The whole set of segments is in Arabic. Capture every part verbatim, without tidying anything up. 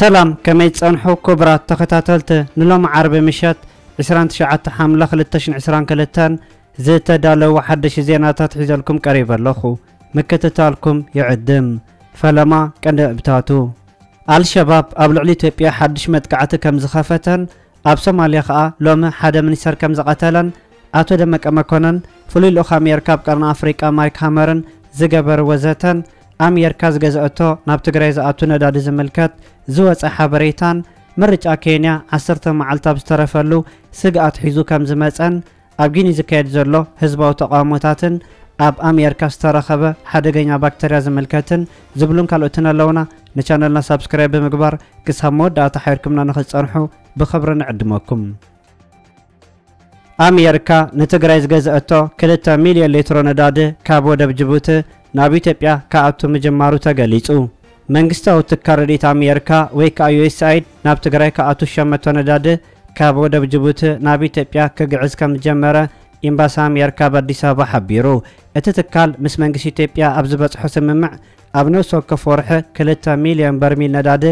سلام كمي تصنحو كبرات تخطاتلت نلوم عرب مشات عشرين تسعة حمله ألفين وعشرين زتدالو حدش زيناتات حزلكم قريب لخو مكتتالكم يعدم فلما كند ابتاتو الشباب ابلعلي اثيوبيا حدش متقعه كم زخفتن اب سوماليا خا لوم حدا منيسر كم زقتلن اتو دمك امكونن فلي لو امريكا بقرن افريقيا مايك هامرن زغبر وزتن امريكا زغزاتو ناب تግራይ زاتو نداد زملكات زوص حبريتان مرجع كينيا عشرة معلت بسترفلو سغات حيزو كم زمصن اب غيني زكيد زلو حزباو تقاماتاتن اب امريكا استرخبه حدغنيا باكتيريا زملكاتن زبلون كالوتنا لونا نشانلنا سبسكرايب بمغبار كسامو داتا حيركمنا نخصنحو بخبرنا عدمكم امريكا نتغرايز غزاتو كلتا مليون لتر نداد كابو دب جيبوتي ناب ايتيوبيا كابتو مجمارو تغليصو منغستاو تكارديت امريكا ويك يو اس اي ناب تغراي كاتو شمتو نداد كابو دب جيبوتي ناب ايتيوبيا كغعز كم جمره امباسا امريكا باديس ابا حبيرو اتتكال مس منغس ايتيوبيا ابزبط حسممع ابنو سوكف ورحه كلتا مليون برميل نداد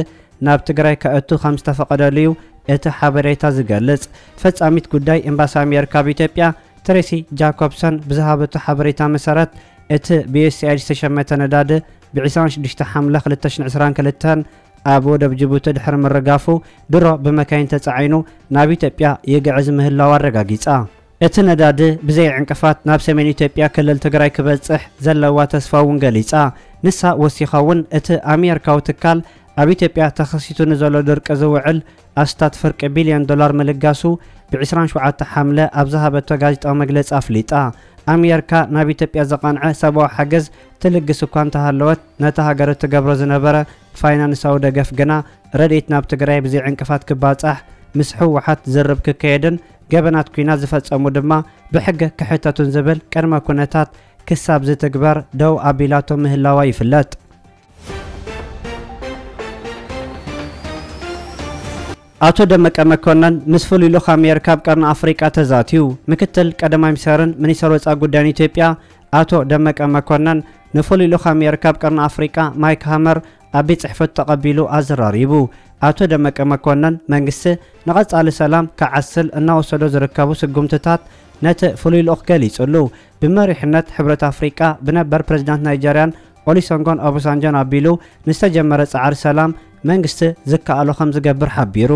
ناب تغراي كاتو خمسة فقداليو اته حبريتا زغلص فصاميت گوداي امباسا امريكا بيتيوبيا تريسي جاكوبسون بزهابته حبريتا مسارات اته بي اس اي تشمته نداد ب عشرين وستة حمله ألفين وعشرين ابو دب جيبوت دحر مرغافو درو بمكاين تصعينو ناب ايتيوبيا يغعز مهلا ورغاغيصا اته نداد بزي عنقفات ناب سمين ايتيوبيا كلل تگراي كبصح زلوا تسفاون غليصا نسا وسيخون اته امريكاو تكال اب ايتيوبيا تخصيتو نزلو درق زوعل استات فرق بليون دولار ملغاسو ب عشرين وسبعة حمله ابزهابته غازيطا مغلص افليطا امريكا ناب ايتيوبيا زقانع سبع حجز تلغسو كانت هالوت نتا هاغرت غبرز نبره فاينانساو دغف غنا رديت ناب تگراي بزي عنقفات كباصح مسحو وحت زرب ككيدن غبنات كينا زفصمو دما بحجه كحتاتون زبل قرما كونتات كساب زتكبر دو ابيلاتو مهلاوي فلات አቶ ደመቀ መኮንን ምስፍሉ ሎካ አሜሪካ በቀርና አፍሪካ ተዛቲው ምክትል ቀደማይ ሚሳርን ሚኒስትር ወጻ ጉዳይ ኢትዮጵያ አቶ ደመቀ መኮንን ንፍሉ ሎካ አሜሪካ በቀርና አፍሪካ ማይክ ሃመር አብ ጽሕፈት ተቀበሉ አዝራሪቡ አቶ ደመቀ መኮንን መንግስት ንቀጻለ ሰላም ከዓስል እና ወሰዶ ዝርከቡ ስጉምትታት ነተ ፍሉ ሎክ ገሊጹሉ በመሪህነት ህብረት አፍሪካ በነበር ፕሬዝዳንት ናይጄሪያን ኦሊሶንጎን ኦባሳንጆን አቢሉ ንስተጀመረ ጻዕር ሰላም መንግስት ዘካአሎ خمسة ገብር ሐቢሩ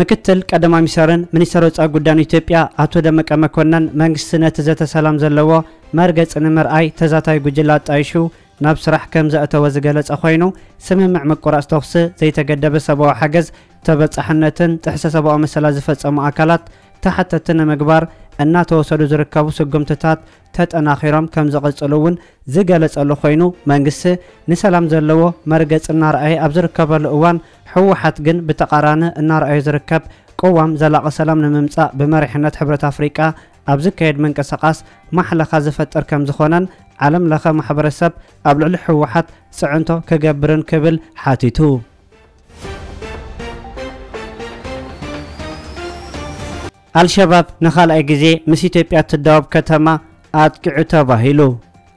ምክትል ቀደማ ሚሳርን ሚኒስትር ወጻ ጉዳይ ኢትዮጵያ አቶ ደመቀ መኮንን መንግስት ነተዘተ ሰላም ዘለዎ ማርገጽ ንመርአይ ተዛታይ ጉጅላ ጣይሹ ናብ ስራሕ ከምዘ አተወዝ ገለጻ ኾይኑ ስምምዕ መቆራጽ ተኽስ ዘይተገደበ ሰባው ሐገዝ ተበጻሕነትን ተሕሰሰባው መሰላ ዝፈጸሙ አካላት ተሐተተነ መግባር እና ተወሰዱ ዝርከቡ ስጉምትታት ተጠናኺሮም ከምዘቀጽሉውን ዝገለጸሉ ኾይኑ መንግስት ንሰላም ዘለዎ መርገጽና ራእይ ኣብ ዝርከበሉ እዋን ሕወሓት ግን ብተቃራነ እና ራእይ ዝርከብ ቆዋም ዘላቀ ሰላም ንምምጻእ ብመሪሕነት ሕብረት ኣፍሪቃ ኣብ ዝካየድ መንቀሳቐስ ማሕለኻ ዝፈጠር ከም ዝኾነን ዓለም ለኸ ማሕበረሰብ ኣብ ልዕሊ ሕወሓት ጽዕንቶ ከገብርን ክብል ሓቲቱ الشباب نخال اجزي مس ايتيوبيا تداوب كتما اتقعو تباهيلو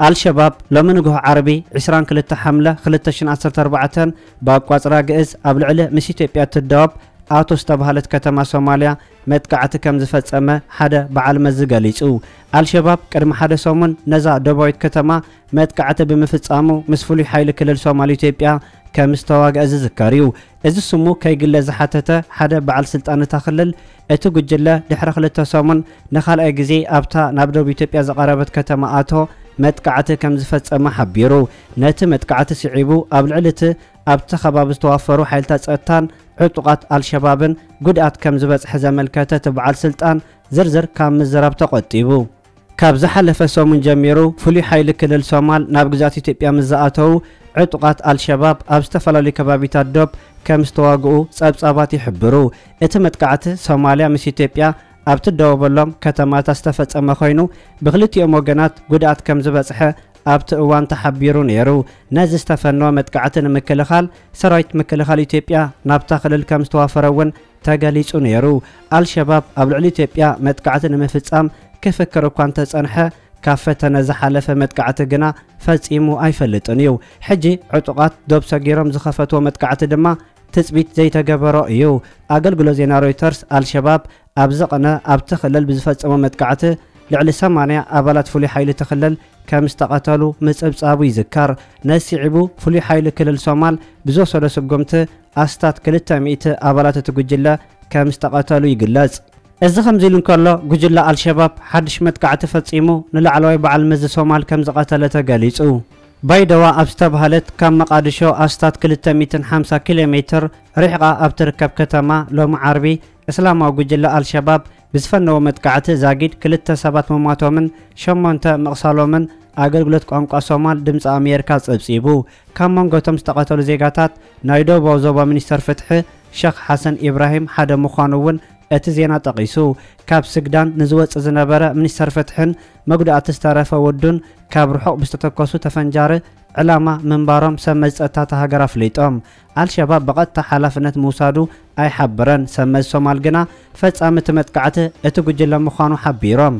الشباب لمنغو عربي عشرين كلت حمله ألفين وأربعة عشر باقواص راغز ابلعله مس ايتيوبيا تداوب اتو استبهالت كتما صوماليا متقعت كم زفصمه حدا بعال مزغليصو الشباب قدم حدا سومن نزا دبويت كتما متقعت بمفصامو مسفلي حيل كلل صومالي ايتيوبيا كمستواغ از ذكريو از سمو كايغله زحاتته حدا بعل سلطانه تخلل اتو گجله دحر خلته سامن نخال اي غزي ابتا نابدو ايتيوبيا زقربت كتما اتو متقعته كم زفصمه حبيرو نت متقعته سعيبو ابلعلته ابتا خباب استوافرو حيلتا صتان عطقات الشبابن قدات كم زبصح زملكته بعل سلطان زرزر كم زراب تقطيبو كاب زحلف سامن جميرو فلي حيل كلل سومال ناب غزات ايتيوبيا مزاتو عطقات الشباب ابستفلالي كبابيت الدوب كمستواغو صبصابات يحبرو اتمتقعت صوماليا مس ايتيوبيا ابتدوبلهم كتمات استفصمه خوينو بغلتيوم وغنات غدات كم زبصحه ابتوان تحبيرو نيرو ناز استفنوا متقعتن مكلخال سرايت مكلخال ايتيوبيا نابتخلل كمستوافرون تغاليصو نيرو الشباب ابلعلي ايتيوبيا متقعتن مفصام كفكروا كان تصنحه كافته نزحلفه متقعته غنا فصيمو ايفلطن يو حجي عطقات دوبسا غيرم زخفته متقعته دما تثبيت زيتا جبراء يو أقل جلوزينا رويترز الشباب أبزقنا أبتخلل بزفت أمامة كعته لعل سمعنا أبلات فلي حيل تخلل كم استقتلوا مسأبس أبوي ذكر ناس يعبوا فلي حيل كل الصومال بزوصل سبقمته أستات كل التميت أبلات تججلا كم استقتلوا يجلز إذا خمزيلون كلا ججلا الشباب حدش مت كعته فتسيمو نلعلوي بعلم ذ الصومال كم زقتلته جاليسو بايدوا أبستب هالت كم مقادشو أستات كل التميتن خمسة كيلومتر رحقة أبتركب كتما لوم عربي إسلام وججلا الشباب بزفن ومت كعته زاجد كل التسابات مماتومن شمونت مقصالومن أقل قمقا صومال دمس أميركا صبسيبو كمان قوتم استقاتلو زيغاتات نايدو بوزوبا منستر فتح شيخ حسن إبراهيم حدا مخانون اتزينا تقيسو كاب سجدان نزوات زنبرة منستر فتحن مقدعة استرافة ودن كاب رحق بستتكوسو تفنجاري علامة من بارم سمز أتاتا هجراف ليتوم الشباب بقت تحالفنة موسادو أي حبرن سمز صومال جنا فتس أمت متكعته اتججل مخانو حبيرم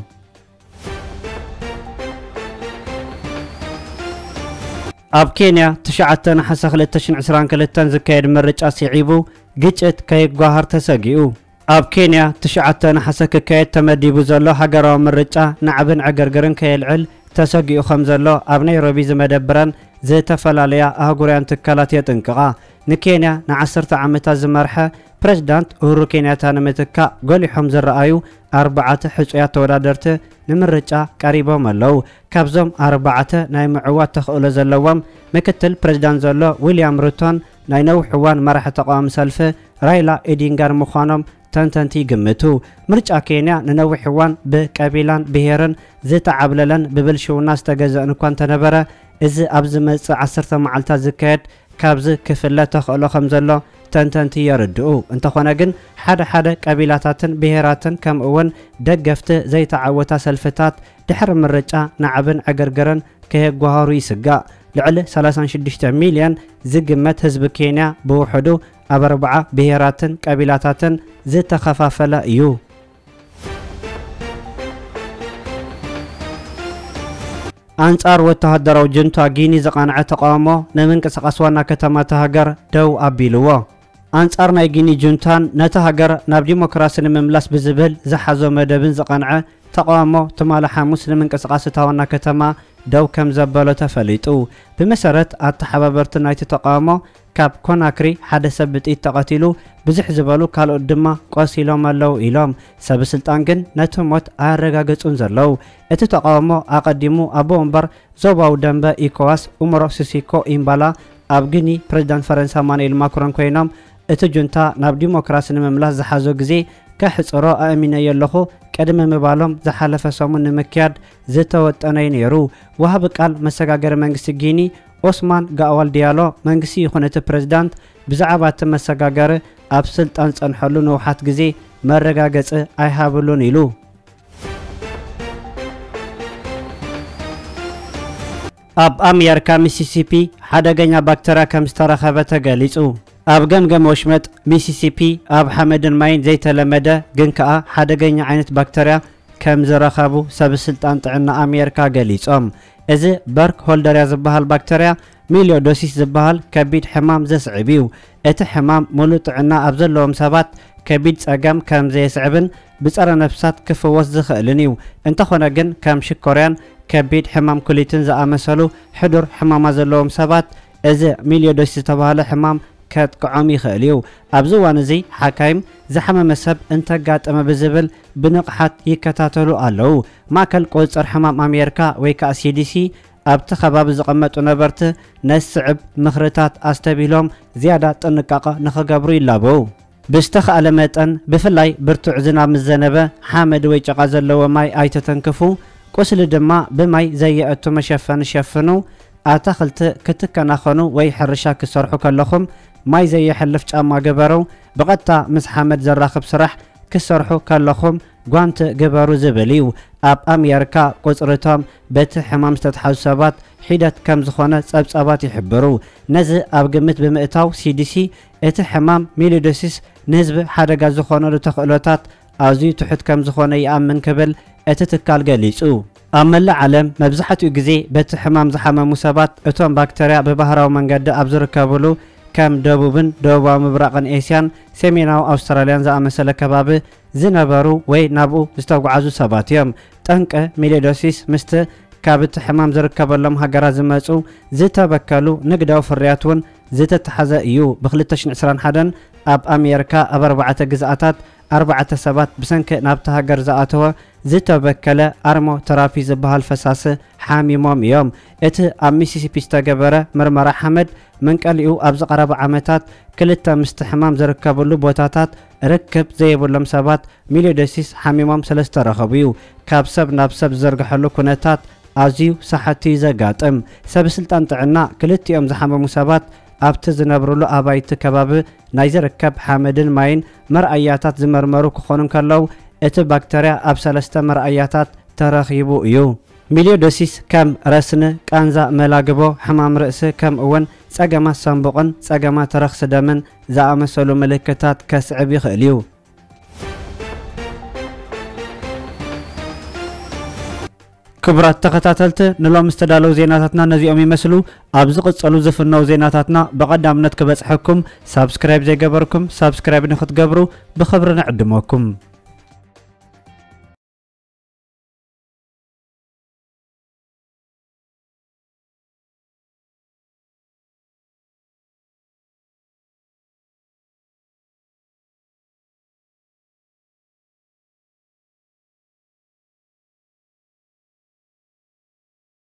أب كينيا تشعتنا حسخل التشن عسران كل تنزكير مرج أسيعيبو جت كي جوهر تسجيو أب كينيا تشعتنا حسك كي تمدي بزلا حجرا مرج نعبن عجرجرن كي العل تسجيو خمزلا أبني ربي زمدبرن زيت فلاليا أهجران تكلاتي تنقع نكينيا نعسرت عمت زمرحة بريزيدنت أورو كينيا تنمتك قولي حمز الرأيو أربعة حسيات ورادرت نمرجع قريبا ملو كابزوم أربعة ناي معوات تخؤل زلوام مكتل بريزيدنت زلو ويليام روتون ناي نو حوان مرح تقام سلفة رايلا إدينغار مخانم تنتنتي قمتو مرجع كينيا ننو حوان بكابيلان بهيرن زيت عبللن ببلشو ناس تجزأ نكوان تنبرة إذ أبزمت عسرت معلتا زكاد كابز كفلا تخؤل خمزلو تنتنتي يردؤو انتخونا جن حدا حدا قبيلاتاتن بهيراتن كم اون دقفت زي تعوتا سلفتات دحر من رجع نعبن عقرقرن كهي قهارو يسقا لعل ثلاثة وستين مليون زقمت هزب كينيا بوحدو أبربعة بهيراتن قبيلاتاتن زي تخفافلا يو أنصار وتهدروا جنتا جيني زقانع تقامو نمنك سقسوانا كتما تهجر دو أبيلوا أنصار ناي جيني جنتان نتهجر ناب ديمقراطي نمملاس بزبل زحزو مدبن زقانع تقامو تمال حاموس نمنك سقستاونا كتما دو كم زبالو تفليتو بمسارات التحبابرت نايت تقامو كاب كوناكري حدا سبت يتقاتلو بزح زبالو كالو قدما قاسي لوما لو إلام سب سلطانجن نتموت أرقاقت انزرلو اتو تقاومو أقدمو أبو انبر زوباو دنبا إيكواس أمرو سيسيكو إمبالا أبغني بريزيدنت فرنسا مانويل ماكرون كوينام اتو جنتا ناب ديموكراسي نمملاس زحازو جزي كحصرو أمينة يلخو كدم مبالوم زحالف سومن مكياد زيتا وطنين يرو وهبقال مساقاقر منغسي جيني عثمان قاوال ديالو منغسي يخونة بريزيدنت بزعبات مساقاقر أب سلطان صنحلو نوحات جزي مرقاقص أيهابلو نيلو أب أميركا ميسيسيبي حدا جنيا بكترا كمسترخبتا قاليسو أب جمجم وشمت ميسيسيبي أب حمدن ماين زي تلمدا جنكا حدقين عينت بكتيريا كم زرخابو سب السلطان تاعنا أميركا جاليس أم إذا برك هولدر يا زبها البكتيريا مليون دوسيس زبها كبيد حمام زي صعبيو إت حمام مولو تاعنا أبزلهم سبات كبيد سقام كم زي صعبن بسأرى نفسات كيف وزخ لنيو أنت خونا جن كم شكوريان كبيد حمام كليتن زي أمسلو حضر حمام زلهم سبات إذا مليون دوسيس تبها حمام كات قعامي خاليو ابزوان زي حكايم زحمه مسب انت قاطمه بزبل بنقحات يكتاتلو قالو ماكل قوصر حمام امريكا ويكا سي دي سي ابت خباب زقمطو نبرت نسعب مخرتات استبيلوم زياده طنقاقه نخغبرو يلابو بستخاله متن بفلاي برتع زناب مزنبه حمد ويچقا زلو ماي ايتتنكفو قسل دما بماي زياتو مشفن شفنو اتخلت كتكناخنو وي حرشا كسرحو كلخم ماي زي حلف ጫማ ገበረው በቀጣ ምስ حمد ዘራخብ ስራሕ ክሰርሑ ካለኹም ጓንት ገበሩ ዘበልዩ ኣብ ኣሜሪካ ቆፅርቶም በቲ ሕማም ዝተሓዙ ሰባት ሒደት ከም ዝኾነ ጸብጻባት ይሕብሩ ነዚ ኣብ ግምት ብምእታው ሲዲሲ እቲ ሕማም ሚሊዶሲስ ንህዝቢ ሓደጋ ዝኾነ ተኽእሎታት ኣዝዩ ትሑት ከም ዝኾነ ይኣምን ክብል እቲ ትካል ገሊጹ ኣብ መላእ ዓለም መብዛሕትኡ ግዜ በቲ ሕማም ዝሓመሙ ሰባት እቶም ባክተርያ ብባህራዊ መንገዲ ኣብ ዝርከብሉ كم دوبن دوبا مبرقن إيسيان سميناو أستراليان زا مسألة كباب زنبرو وي نابو استوعازو سباتيم تنك ميليدوسيس مست كابت حمام زركب لهم هجرات زمزو زت بكالو نقداو فرياتون زت تحزا يو بخلتش نسران حدا أب أمريكا أب أربعة جزءات أربعة سبات بسنك نابتها جرزاتها زت بكلا أرمو ترافي زبها الفساس حامي مام يوم إت أميسيسي بيستا جبرة مرمر حمد منك اليو أبزق ربع عمتات كلتا مستحمام زركب لو بوتاتات ركب زي بولم سبات ميليدوسيس حامي مام سلست رخبيو كابسب نابسب زرق حلو كنتات أزيو صحتي زقات أم سبسلتان تعنا كلتي أم زحمة مسابات أبت زنبرلو أبايت كباب نايزر كب حامد الماين مرأياتات زمرمرو كخونم كاللو إت بكتيريا أبسلست مرأياتات ترخيبو إيو ميليدوسيس كم رسن كأنزا ملاقبو حمام رأس كم أون ساقما سنبقن ساقما ترخص دمن زامسلو ملكتات كسعبي خليو كبرات تقطعت نلوم استدلوا زيناتنا نزي أمي مسلو أبزق تصلوا زفنا وزيناتنا بقدام نتكبس حكم سبسكرايب زي قبركم سبسكرايب نخط قبرو بخبرنا عدموكم.